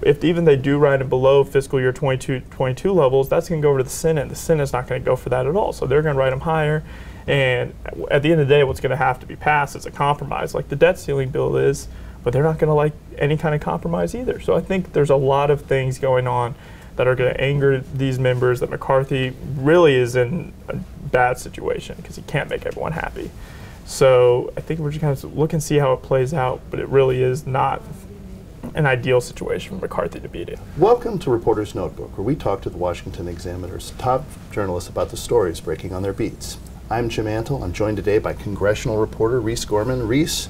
and if even they do write it below fiscal year 22 levels, that's going to go over to the Senate. The Senate's not going to go for that at all, so they're going to write them higher. And at the end of the day, what's going to have to be passed is a compromise, like the debt ceiling bill is, but they're not going to like any kind of compromise either. So I think there's a lot of things going on that are going to anger these members, that McCarthy really is in a bad situation because he can't make everyone happy. So I think we're just going to look and see how it plays out, but it really is not an ideal situation for McCarthy to be in. Welcome to Reporters Notebook, where we talk to the Washington Examiner's top journalists about the stories breaking on their beats. I'm Jim Antle. I'm joined today by congressional reporter Reese Gorman. Reese,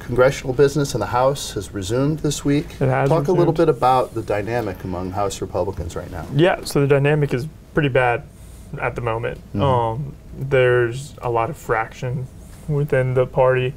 congressional business in the House has resumed this week. It has Talk resumed. A little bit about the dynamic among House Republicans right now. Yeah, so the dynamic is pretty bad at the moment. Mm-hmm. There's a lot of fraction within the party.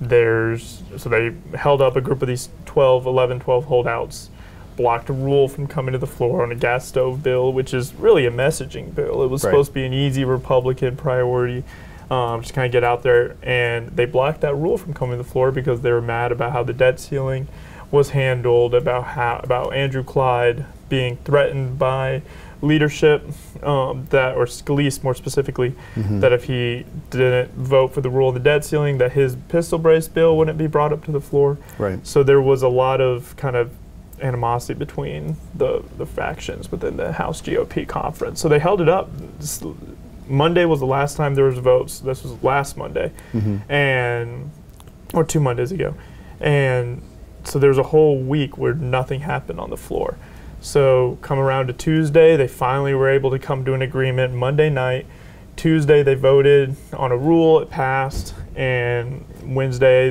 So they held up a group of these 11, 12 holdouts, blocked a rule from coming to the floor on a gas stove bill, which is really a messaging bill. It was supposed to be an easy Republican priority, just kind of get out there, and they blocked that rule from coming to the floor because they were mad about how the debt ceiling was handled, about Andrew Clyde being threatened by leadership, or Scalise more specifically, that if he didn't vote for the rule of the debt ceiling, that his pistol brace bill wouldn't be brought up to the floor. Right. So there was a lot of kind of animosity between the factions within the House GOP conference. So they held it up. Monday was the last time there was votes. This was last Monday, or 2 Mondays ago. And so there was a whole week where nothing happened on the floor. So come around to Tuesday, they finally were able to come to an agreement Monday night. Tuesday they voted on a rule, it passed, and Wednesday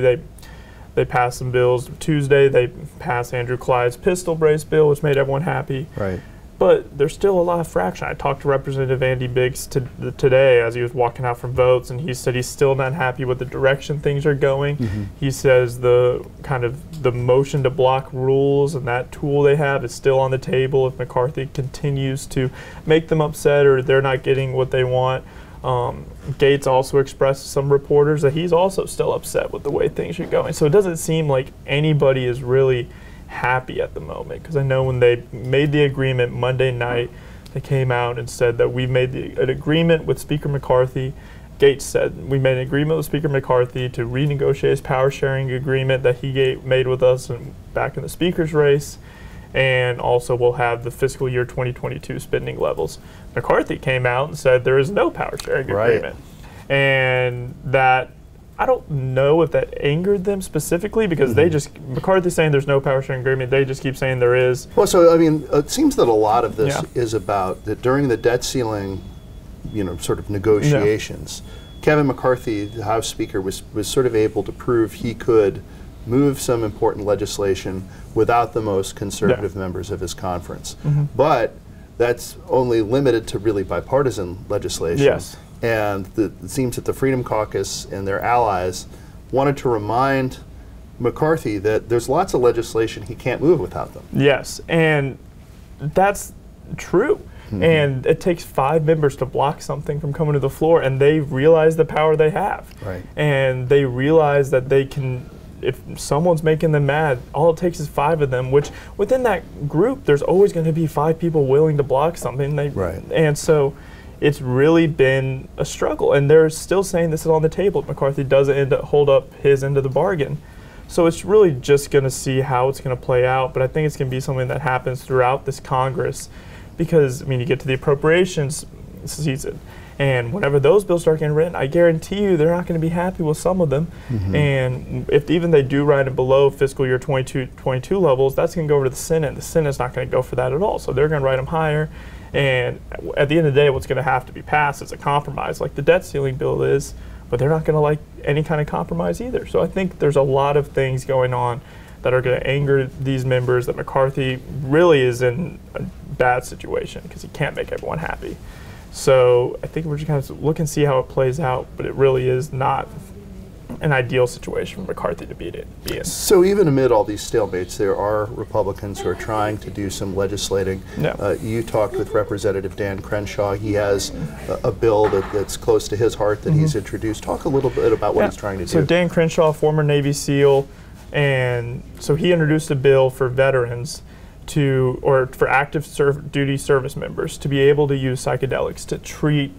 they passed some bills. Tuesday they passed Andrew Clyde's pistol brace bill, which made everyone happy. Right. But there's still a lot of fraction. I talked to Representative Andy Biggs today as he was walking out from votes, and he said he's still not happy with the direction things are going. He says the motion to block rules and that tool they have is still on the table if McCarthy continues to make them upset or they're not getting what they want. Gates also expressed to some reporters that he's also still upset with the way things are going. So it doesn't seem like anybody is really happy at the moment, because I know when they made the agreement Monday night, they came out and said that we made an agreement with Speaker McCarthy. Gates said we made an agreement with Speaker McCarthy to renegotiate his power sharing agreement that he made with us back in the speaker's race, and also we'll have the fiscal year 2022 spending levels. McCarthy came out and said there is no power sharing agreement, and that I don't know if that angered them specifically, because McCarthy's saying there's no power sharing agreement, they just keep saying there is. Well, so I mean, it seems that a lot of this is about that during the debt ceiling, sort of negotiations, Kevin McCarthy, the House Speaker, was sort of able to prove he could move some important legislation without the most conservative members of his conference. But that's only limited to really bipartisan legislation. And it seems that the Freedom Caucus and their allies wanted to remind McCarthy that there's lots of legislation he can't move without them. Yes, and that's true. And it takes 5 members to block something from coming to the floor, and they realize the power they have. Right. And they realize that they can, if someone's making them mad, all it takes is 5 of them, which within that group, there's always going to be 5 people willing to block something. And so it's really been a struggle, and they're still saying this is on the table. McCarthy doesn't hold up his end of the bargain. So it's really just going to see how it's going to play out, but I think it's going to be something that happens throughout this Congress, because, I mean, you get to the appropriations season, and whenever those bills start getting written, I guarantee you they're not going to be happy with some of them. And if even they do write it below fiscal year 22 levels, that's going to go over to the Senate. The Senate's not going to go for that at all, so they're going to write them higher. And at the end of the day, what's going to have to be passed is a compromise, like the debt ceiling bill is, but they're not going to like any kind of compromise either. So I think there's a lot of things going on that are going to anger these members, that McCarthy really is in a bad situation because he can't make everyone happy. So I think we're just going to look and see how it plays out, but it really is not an ideal situation for McCarthy to be in. So even amid all these stalemates, there are Republicans who are trying to do some legislating. You talked with Representative Dan Crenshaw. He has a bill that's close to his heart that he's introduced. Talk a little bit about what he's trying to do. So Dan Crenshaw, former Navy SEAL, and so he introduced a bill for veterans to, or for active duty service members to be able to use psychedelics to treat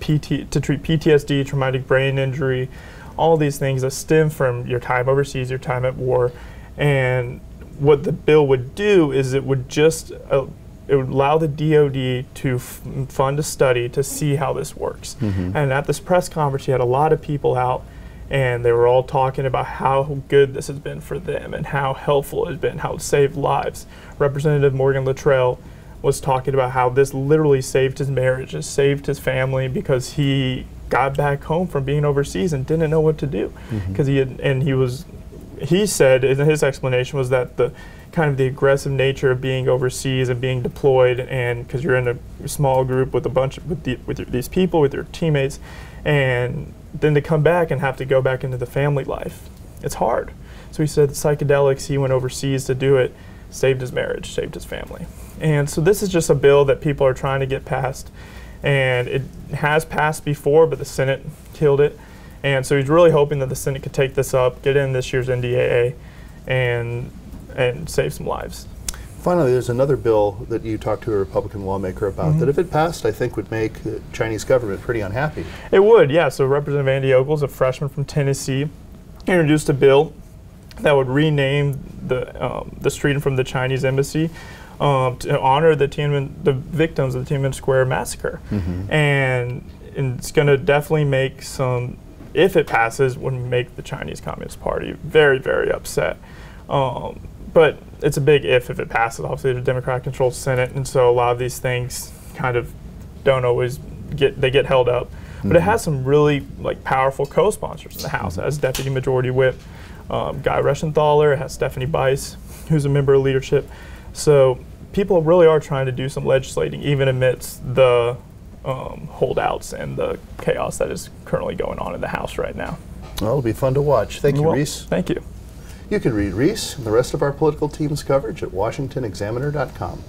PTSD, traumatic brain injury, all these things that stem from your time overseas, your time at war. And what the bill would do is it would just it would allow the DOD to fund a study to see how this works. Mm-hmm. And at this press conference, you had a lot of people out, and they were all talking about how good this has been for them and how helpful it has been, how it saved lives. Representative Morgan Lattrell was talking about how this literally saved his marriage, it saved his family, because he got back home from being overseas and didn't know what to do. Because mm-hmm. He said, and his explanation was that the kind of the aggressive nature of being overseas and being deployed, and because you're in a small group with a bunch of, these people, with your teammates, and then to come back and have to go back into the family life, it's hard. So he said the psychedelics, he went overseas to do it, saved his marriage, saved his family. And so this is just a bill that people are trying to get passed, and it has passed before, but the Senate killed it. And so he's really hoping that the Senate could take this up, get in this year's NDAA, and save some lives. Finally, there's another bill that you talked to a Republican lawmaker about mm-hmm. that if it passed, I think would make the Chinese government pretty unhappy. It would, yeah. So Representative Andy Ogles, a freshman from Tennessee, introduced a bill that would rename the street from the Chinese embassy to honor the victims of the Tiananmen Square massacre. Mm-hmm. And it's going to definitely make some, if it passes, would make the Chinese Communist Party very, very upset. But it's a big if it passes. Obviously, there's a Democrat-controlled Senate, and so a lot of these things kind of don't always get held up. Mm-hmm. But it has some really powerful co-sponsors in the House. Mm-hmm. It has Deputy Majority Whip Guy Reschenthaler. It has Stephanie Bice, who's a member of leadership. So people really are trying to do some legislating, even amidst the holdouts and the chaos that is currently going on in the House right now. Well, it'll be fun to watch. Thank you, Reese. Thank you. You can read Reese and the rest of our political team's coverage at WashingtonExaminer.com.